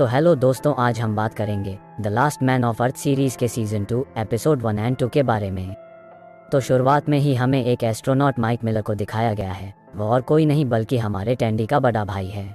तो हेलो दोस्तों, आज हम बात करेंगे the last man of Earth series के सीजन 2 एपिसोड 1 और 2 के बारे में। तो शुरुआत में ही हमें एक एस्ट्रोनॉट माइक मिलर को दिखाया गया है। वो और कोई नहीं बल्कि हमारे टैंडी का बड़ा भाई है।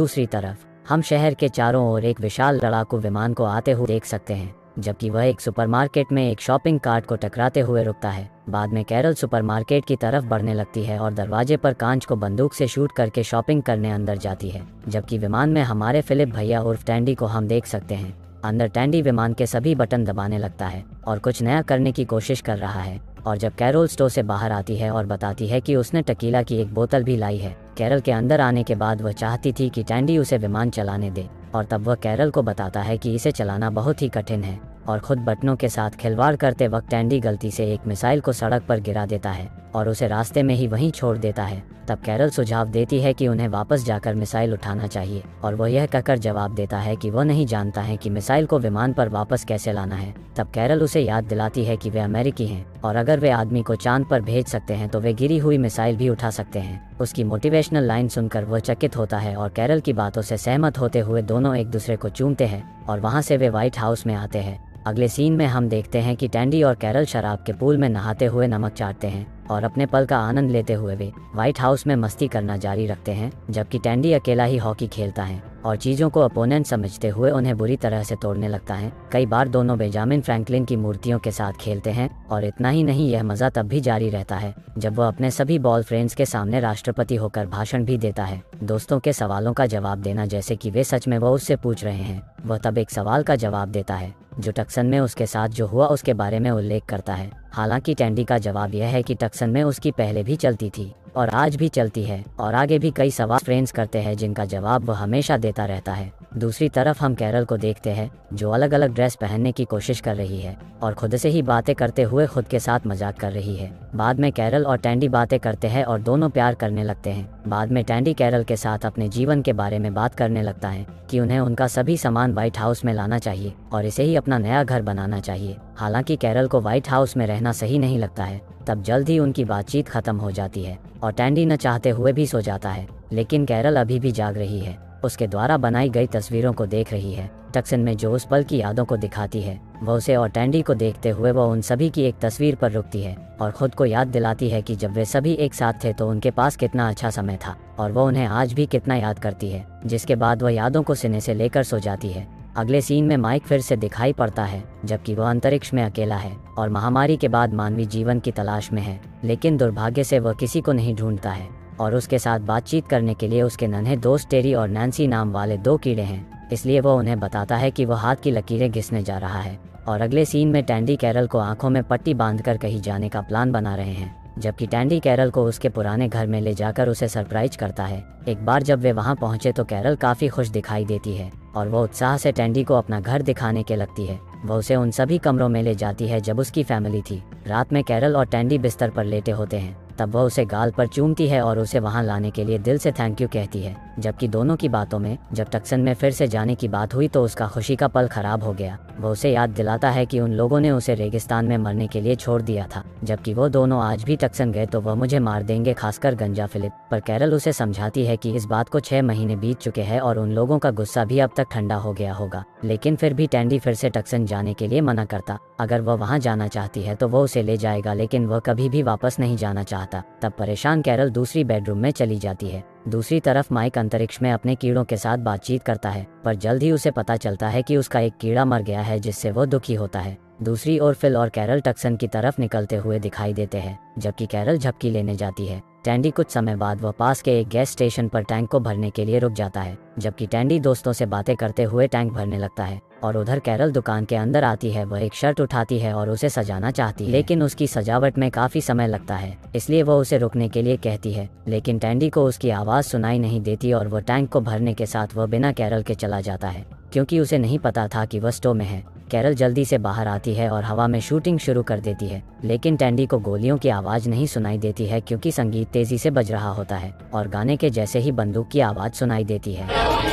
दूसरी तरफ हम शहर के चारों ओर एक विशाल लड़ाकू विमान को आते हुए देख सकते हैं, जबकि वह एक सुपरमार्केट में एक शॉपिंग कार्ट को टकराते हुए रुकता है। बाद में कैरल सुपरमार्केट की तरफ बढ़ने लगती है और दरवाजे पर कांच को बंदूक से शूट करके शॉपिंग करने अंदर जाती है, जबकि विमान में हमारे फिलिप भैया उर्फ टैंडी को हम देख सकते हैं। अंदर टैंडी विमान के सभी बटन दबाने लगता है और कुछ नया करने की कोशिश कर रहा है। और जब कैरल स्टोर से बाहर आती है और बताती है कि उसने टकीला की एक बोतल भी लाई है, कैरल के अंदर आने के बाद वह चाहती थी कि टैंडी उसे विमान चलाने दे, और तब वह कैरल को बताता है कि इसे चलाना बहुत ही कठिन है। और खुद बटनों के साथ खिलवाड़ करते वक्त टैंडी गलती से एक मिसाइल को सड़क पर गिरा देता है और उसे रास्ते में ही वहीं छोड़ देता है। तब कैरल सुझाव देती है कि उन्हें वापस जाकर मिसाइल उठाना चाहिए, और वह यह कहकर जवाब देता है कि वह नहीं जानता है कि मिसाइल को विमान पर वापस कैसे लाना है। तब कैरल उसे याद दिलाती है कि वे अमेरिकी हैं और अगर वे आदमी को चांद पर भेज सकते हैं तो वे गिरी हुई मिसाइल भी उठा सकते हैं। उसकी मोटिवेशनल लाइन सुनकर वह चकित होता है और कैरल की बातों से सहमत होते हुए दोनों एक दूसरे को चूमते हैं और वहाँ से वे व्हाइट हाउस में आते हैं। अगले सीन में हम देखते हैं कि टैंडी और कैरल शराब के पूल में नहाते हुए नमक चाटते हैं और अपने पल का आनंद लेते हुए वे व्हाइट हाउस में मस्ती करना जारी रखते हैं, जबकि टैंडी अकेला ही हॉकी खेलता है और चीज़ों को अपोनेंट समझते हुए उन्हें बुरी तरह से तोड़ने लगता है। कई बार दोनों बेंजामिन फ्रैंकलिन की मूर्तियों के साथ खेलते हैं, और इतना ही नहीं, यह मज़ा तब भी जारी रहता है जब वह अपने सभी बॉल फ्रेंड्स के सामने राष्ट्रपति होकर भाषण भी देता है। दोस्तों के सवालों का जवाब देना, जैसे कि वे सच में वह उससे पूछ रहे हैं। वह तब एक सवाल का जवाब देता है जो टक्सन में उसके साथ जो हुआ उसके बारे में उल्लेख करता है। हालांकि टैंडी का जवाब यह है कि टक्सन में उसकी पहले भी चलती थी और आज भी चलती है, और आगे भी कई सवाल फ्रेंड्स करते हैं जिनका जवाब वह हमेशा देता रहता है। दूसरी तरफ हम कैरल को देखते हैं जो अलग अलग ड्रेस पहनने की कोशिश कर रही है और खुद से ही बातें करते हुए खुद के साथ मजाक कर रही है। बाद में कैरल और टैंडी बातें करते हैं और दोनों प्यार करने लगते हैं। बाद में टैंडी कैरल के साथ अपने जीवन के बारे में बात करने लगता है कि उन्हें उनका सभी सामान व्हाइट हाउस में लाना चाहिए और इसे ही अपना नया घर बनाना चाहिए। हालांकि कैरल को व्हाइट हाउस में रहना सही नहीं लगता है। तब जल्द ही उनकी बातचीत खत्म हो जाती है और टैंडी न चाहते हुए भी सो जाता है, लेकिन कैरल अभी भी जाग रही है, उसके द्वारा बनाई गई तस्वीरों को देख रही है। टक्सन में जो उस पल की यादों को दिखाती है, वह उसे और टैंडी को देखते हुए वह उन सभी की एक तस्वीर पर रुकती है और खुद को याद दिलाती है कि जब वे सभी एक साथ थे तो उनके पास कितना अच्छा समय था और वह उन्हें आज भी कितना याद करती है, जिसके बाद वह यादों को सीने से लेकर सो जाती है। अगले सीन में माइक फिर से दिखाई पड़ता है, जबकि वह अंतरिक्ष में अकेला है और महामारी के बाद मानवीय जीवन की तलाश में है, लेकिन दुर्भाग्य से वह किसी को नहीं ढूंढता है। और उसके साथ बातचीत करने के लिए उसके नन्हे दोस्त टेरी और नैन्सी नाम वाले दो कीड़े हैं, इसलिए वह उन्हें बताता है कि वह हाथ की लकीरें घिसने जा रहा है। और अगले सीन में टैंडी कैरल को आंखों में पट्टी बांधकर कहीं जाने का प्लान बना रहे हैं, जबकि टैंडी कैरल को उसके पुराने घर में ले जाकर उसे सरप्राइज करता है। एक बार जब वे वहां पहुंचे तो कैरल काफी खुश दिखाई देती है और वह उत्साह से टैंडी को अपना घर दिखाने के लगती है। वह उसे उन सभी कमरों में ले जाती है जब उसकी फैमिली थी। रात में कैरल और टैंडी बिस्तर पर लेटे होते हैं, तब वह उसे गाल पर चूमती है और उसे वहां लाने के लिए दिल से थैंक यू कहती है। जबकि दोनों की बातों में जब टक्सन में फिर से जाने की बात हुई तो उसका खुशी का पल खराब हो गया। वह उसे याद दिलाता है कि उन लोगों ने उसे रेगिस्तान में मरने के लिए छोड़ दिया था, जबकि वो दोनों आज भी टक्सन गए तो वह मुझे मार देंगे, खासकर गंजा फिलिप। पर कैरल उसे समझाती है कि इस बात को 6 महीने बीत चुके हैं और उन लोगों का गुस्सा भी अब तक ठंडा हो गया होगा, लेकिन फिर भी टैंडी फिर से टक्सन जाने के लिए मना करता। अगर वह वहाँ जाना चाहती है तो वह उसे ले जाएगा, लेकिन वह कभी भी वापस नहीं जाना चाहता। तब परेशान कैरल दूसरी बेडरूम में चली जाती है। दूसरी तरफ माइक अंतरिक्ष में अपने कीड़ों के साथ बातचीत करता है, पर जल्द ही उसे पता चलता है कि उसका एक कीड़ा मर गया है, जिससे वो दुखी होता है। दूसरी ओर फिल और कैरल टक्सन की तरफ निकलते हुए दिखाई देते हैं, जबकि कैरल झपकी लेने जाती है। टैंडी कुछ समय बाद वह पास के एक गैस स्टेशन पर टैंक को भरने के लिए रुक जाता है, जबकि टैंडी दोस्तों से बातें करते हुए टैंक भरने लगता है। और उधर कैरल दुकान के अंदर आती है। वह एक शर्ट उठाती है और उसे सजाना चाहती है, लेकिन उसकी सजावट में काफी समय लगता है, इसलिए वह उसे रुकने के लिए कहती है, लेकिन टैंडी को उसकी आवाज़ सुनाई नहीं देती और वह टैंक को भरने के साथ वह बिना कैरल के चला जाता है, क्योंकि उसे नहीं पता था कि वह स्टोव में है। कैरल जल्दी से बाहर आती है और हवा में शूटिंग शुरू कर देती है, लेकिन टैंडी को गोलियों की आवाज़ नहीं सुनाई देती है क्योंकि संगीत तेजी से बज रहा होता है और गाने के जैसे ही बंदूक की आवाज़ सुनाई देती है।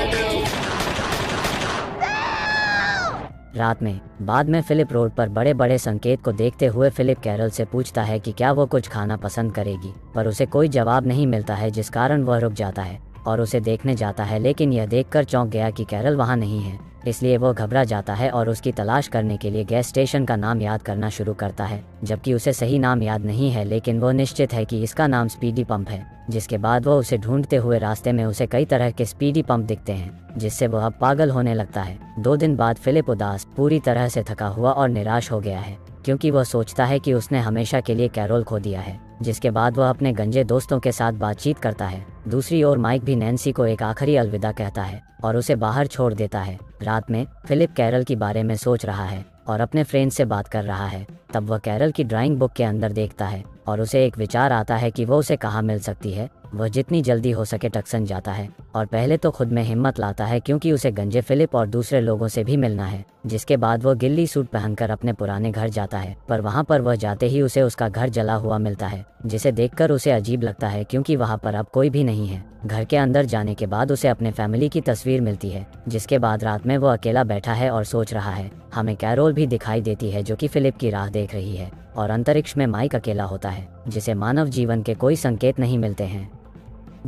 रात में बाद में फिलिप रोड पर बड़े बड़े संकेत को देखते हुए फिलिप कैरल से पूछता है कि क्या वो कुछ खाना पसंद करेगी, पर उसे कोई जवाब नहीं मिलता है, जिस कारण वह रुक जाता है और उसे देखने जाता है, लेकिन यह देखकर चौंक गया कि कैरल वहाँ नहीं है। इसलिए वो घबरा जाता है और उसकी तलाश करने के लिए गैस स्टेशन का नाम याद करना शुरू करता है, जबकि उसे सही नाम याद नहीं है, लेकिन वो निश्चित है कि इसका नाम स्पीडी पंप है। जिसके बाद वो उसे ढूंढते हुए रास्ते में उसे कई तरह के स्पीडी पंप दिखते हैं, जिससे वह अब पागल होने लगता है। 2 दिन बाद फिलिप उदास, पूरी तरह से थका हुआ और निराश हो गया है, क्योंकि वह सोचता है कि उसने हमेशा के लिए कैरोल खो दिया है। जिसके बाद वह अपने गंजे दोस्तों के साथ बातचीत करता है। दूसरी ओर माइक भी नैन्सी को एक आखिरी अलविदा कहता है और उसे बाहर छोड़ देता है। रात में फिलिप कैरल के बारे में सोच रहा है और अपने फ्रेंड से बात कर रहा है। तब वह कैरल की ड्राइंग बुक के अंदर देखता है और उसे एक विचार आता है कि वो उसे कहाँ मिल सकती है। वह जितनी जल्दी हो सके टक्सन जाता है और पहले तो खुद में हिम्मत लाता है, क्योंकि उसे गंजे फिलिप और दूसरे लोगों से भी मिलना है। जिसके बाद वो गिल्ली सूट पहनकर अपने पुराने घर जाता है, पर वहाँ पर वह जाते ही उसे उसका घर जला हुआ मिलता है, जिसे देखकर उसे अजीब लगता है क्योंकि वहाँ पर अब कोई भी नहीं है। घर के अंदर जाने के बाद उसे अपने फैमिली की तस्वीर मिलती है। जिसके बाद रात में वो अकेला बैठा है और सोच रहा है। हमें कैरोल भी दिखाई देती है, जो कि फिलिप की राह देख रही है, और अंतरिक्ष में माइक अकेला होता है, जिसे मानव जीवन के कोई संकेत नहीं मिलते हैं।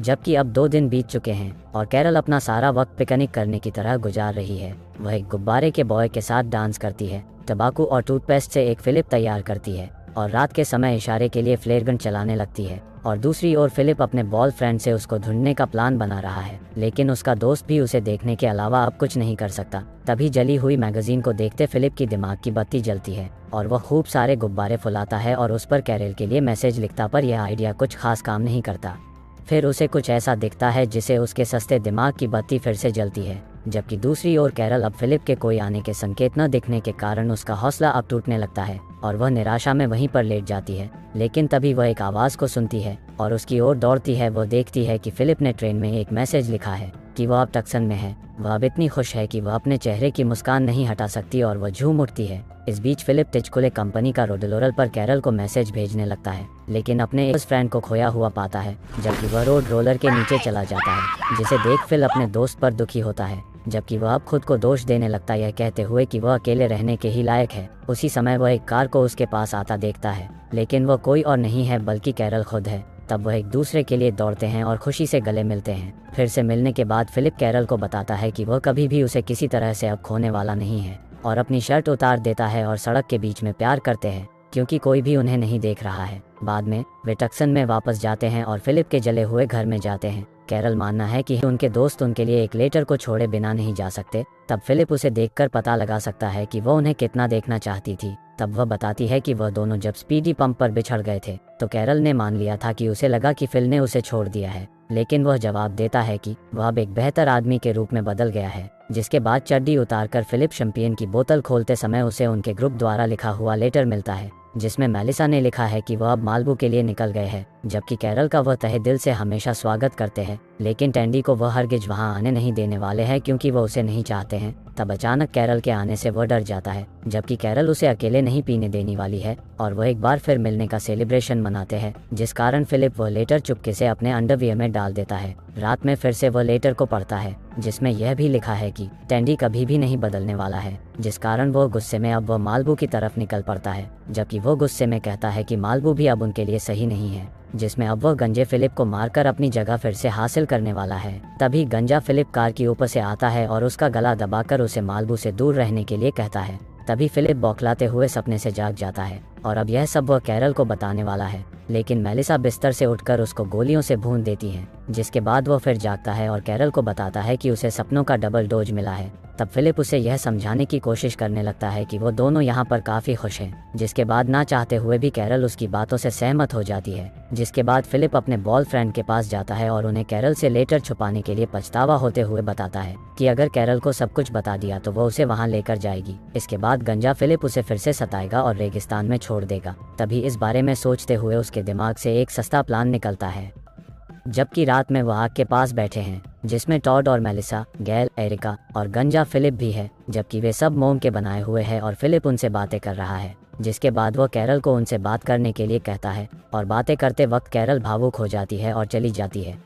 जबकि अब 2 दिन बीत चुके हैं और कैरल अपना सारा वक्त पिकनिक करने की तरह गुजार रही है। वह एक गुब्बारे के बॉय के साथ डांस करती है, तंबाकू और टूथपेस्ट से एक फिलिप तैयार करती है और रात के समय इशारे के लिए फ्लेयर गन चलाने लगती है। और दूसरी ओर फिलिप अपने बॉय फ्रेंड से उसको ढूंढने का प्लान बना रहा है, लेकिन उसका दोस्त भी उसे देखने के अलावा अब कुछ नहीं कर सकता। तभी जली हुई मैगजीन को देखते फिलिप की दिमाग की बत्ती जलती है और वह खूब सारे गुब्बारे फुलाता है और उस पर कैरल के लिए मैसेज लिखता, पर यह आइडिया कुछ खास काम नहीं करता। फिर उसे कुछ ऐसा दिखता है जिसे उसके सस्ते दिमाग की बत्ती फिर से जलती है। जबकि दूसरी ओर कैरल अब फिलिप के कोई आने के संकेत न दिखने के कारण उसका हौसला अब टूटने लगता है और वह निराशा में वहीं पर लेट जाती है। लेकिन तभी वह एक आवाज़ को सुनती है और उसकी ओर दौड़ती है। वह देखती है कि फिलिप ने ट्रेन में एक मैसेज लिखा है कि वह अब टक्सन में है। वह अब इतनी खुश है कि वह अपने चेहरे की मुस्कान नहीं हटा सकती और वह झूम उठती है। इस बीच फिलिप टिचकुले कंपनी का रोडलोरल पर कैरल को मैसेज भेजने लगता है, लेकिन अपने उस फ्रेंड को खोया हुआ पाता है, जबकि वह रोड रोलर के नीचे चला जाता है, जिसे देख फिल अपने दोस्त पर दुखी होता है। जबकि वह अब खुद को दोष देने लगता है, कहते हुए कि वह अकेले रहने के ही लायक है। उसी समय वह एक कार को उसके पास आता देखता है, लेकिन वह कोई और नहीं है बल्कि कैरल खुद है। तब वह एक दूसरे के लिए दौड़ते हैं और खुशी से गले मिलते हैं। फिर से मिलने के बाद फिलिप कैरल को बताता है कि वह कभी भी उसे किसी तरह से अब खोने वाला नहीं है और अपनी शर्ट उतार देता है और सड़क के बीच में प्यार करते हैं, क्योंकि कोई भी उन्हें नहीं देख रहा है। बाद में वे टक्सन में वापस जाते हैं और फिलिप के जले हुए घर में जाते हैं। कैरल मानना है कि उनके दोस्त उनके लिए एक लेटर को छोड़े बिना नहीं जा सकते। तब फिलिप उसे देखकर पता लगा सकता है कि वह उन्हें कितना देखना चाहती थी। तब वह बताती है कि वह दोनों जब स्पीडी पंप पर बिछड़ गए थे तो कैरल ने मान लिया था कि उसे लगा कि फिल ने उसे छोड़ दिया है, लेकिन वह जवाब देता है कि वह अब एक बेहतर आदमी के रूप में बदल गया है। जिसके बाद चड्डी उतारकर फिलिप शैंपेन की बोतल खोलते समय उसे उनके ग्रुप द्वारा लिखा हुआ लेटर मिलता है, जिसमें मेलिसा ने लिखा है कि वह अब मालबू के लिए निकल गए हैं। जबकि कैरल का वह तहे दिल से हमेशा स्वागत करते हैं, लेकिन टैंडी को वह हरगिज वहां आने नहीं देने वाले हैं क्योंकि वह उसे नहीं चाहते हैं। तब अचानक कैरल के आने से वह डर जाता है, जबकि कैरल उसे अकेले नहीं पीने देने वाली है और वह एक बार फिर मिलने का सेलिब्रेशन मनाते हैं, जिस कारण फिलिप वह लेटर चुपके से अपने अंडरवियर में डाल देता है। रात में फिर से वह लेटर को पढ़ता है, जिसमें यह भी लिखा है कि टैंडी कभी भी नहीं बदलने वाला है, जिस कारण वह गुस्से में अब वह मालबू की तरफ निकल पड़ता है। जबकि वह गुस्से में कहता है कि मालबू भी अब उनके लिए सही नहीं है, जिसमें अब वह गंजे फिलिप को मारकर अपनी जगह फिर से हासिल करने वाला है। तभी गंजा फिलिप कार की ऊपर से आता है और उसका गला दबाकर उसे मालबू से दूर रहने के लिए कहता है। तभी फिलिप बौखलाते हुए सपने से जाग जाता है और अब यह सब वह कैरल को बताने वाला है, लेकिन मेलिसा बिस्तर से उठकर उसको गोलियों से भून देती है। जिसके बाद वह फिर जागता है और कैरल को बताता है कि उसे सपनों का डबल डोज मिला है। तब फिलिप उसे यह समझाने की कोशिश करने लगता है कि वो दोनों यहाँ पर काफ़ी खुश हैं। जिसके बाद ना चाहते हुए भी कैरल उसकी बातों से सहमत हो जाती है। जिसके बाद फिलिप अपने बॉयफ्रेंड के पास जाता है और उन्हें कैरल से लेटर छुपाने के लिए पछतावा होते हुए बताता है कि अगर कैरल को सब कुछ बता दिया तो वो उसे वहाँ लेकर जाएगी। इसके बाद गंजा फिलिप उसे फिर से सताएगा और रेगिस्तान में छोड़ देगा। तभी इस बारे में सोचते हुए उसके दिमाग से एक सस्ता प्लान निकलता है। जबकि रात में वह आग के पास बैठे हैं, जिसमें टॉड और मेलिसा, गैल, एरिका और गंजा फिलिप भी है, जबकि वे सब मोम के बनाए हुए हैं और फिलिप उनसे बातें कर रहा है। जिसके बाद वह कैरल को उनसे बात करने के लिए कहता है और बातें करते वक्त कैरल भावुक हो जाती है और चली जाती है।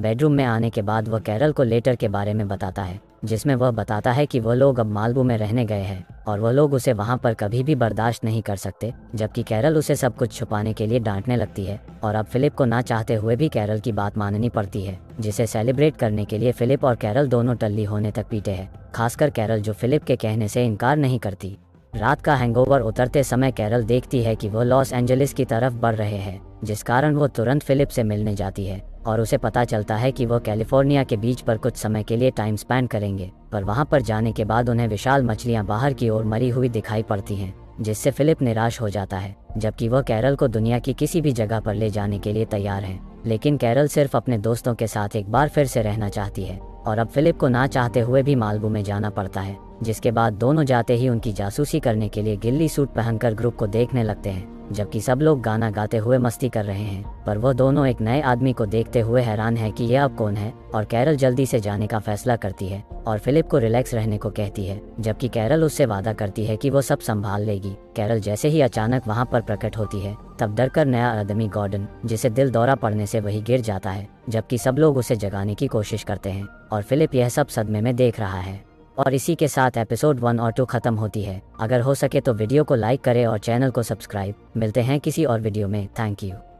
बेडरूम में आने के बाद वह कैरल को लेटर के बारे में बताता है जिसमें वह बताता है कि वह लोग अब मालबू में रहने गए हैं और वह लोग उसे वहां पर कभी भी बर्दाश्त नहीं कर सकते, जबकि कैरल उसे सब कुछ छुपाने के लिए डांटने लगती है और अब फिलिप को ना चाहते हुए भी कैरल की बात माननी पड़ती है, जिसे सेलिब्रेट करने के लिए फिलिप और कैरल दोनों टल्ली होने तक पीटे हैं, खासकर कैरल जो फिलिप के कहने से इनकार नहीं करती। रात का हैंगओवर उतरते समय कैरल देखती है कि वह लॉस एंजलिस की तरफ बढ़ रहे हैं, जिस कारण वो तुरंत फिलिप से मिलने जाती है और उसे पता चलता है कि वह कैलिफोर्निया के बीच पर कुछ समय के लिए टाइम स्पेंड करेंगे, पर वहां पर जाने के बाद उन्हें विशाल मछलियां बाहर की ओर मरी हुई दिखाई पड़ती हैं, जिससे फिलिप निराश हो जाता है, जबकि वह कैरल को दुनिया की किसी भी जगह पर ले जाने के लिए तैयार है, लेकिन कैरल सिर्फ अपने दोस्तों के साथ एक बार फिर से रहना चाहती है और अब फिलिप को ना चाहते हुए भी मालबू में जाना पड़ता है, जिसके बाद दोनों जाते ही उनकी जासूसी करने के लिए गिल्ली सूट पहनकर ग्रुप को देखने लगते हैं, जबकि सब लोग गाना गाते हुए मस्ती कर रहे हैं, पर वह दोनों एक नए आदमी को देखते हुए हैरान है कि यह अब कौन है, और कैरल जल्दी से जाने का फैसला करती है और फिलिप को रिलैक्स रहने को कहती है, जबकि कैरल उससे वादा करती है कि वो सब संभाल लेगी। कैरल जैसे ही अचानक वहाँ पर प्रकट होती है, तब डरकर नया आदमी गॉर्डन, जिसे दिल दौरा पड़ने से वही गिर जाता है, जबकि सब लोग उसे जगाने की कोशिश करते हैं और फिलिप यह सब सदमे में देख रहा है। और इसी के साथ एपिसोड 1 और 2 खत्म होती है। अगर हो सके तो वीडियो को लाइक करें और चैनल को सब्सक्राइब। मिलते हैं किसी और वीडियो में। Thank you.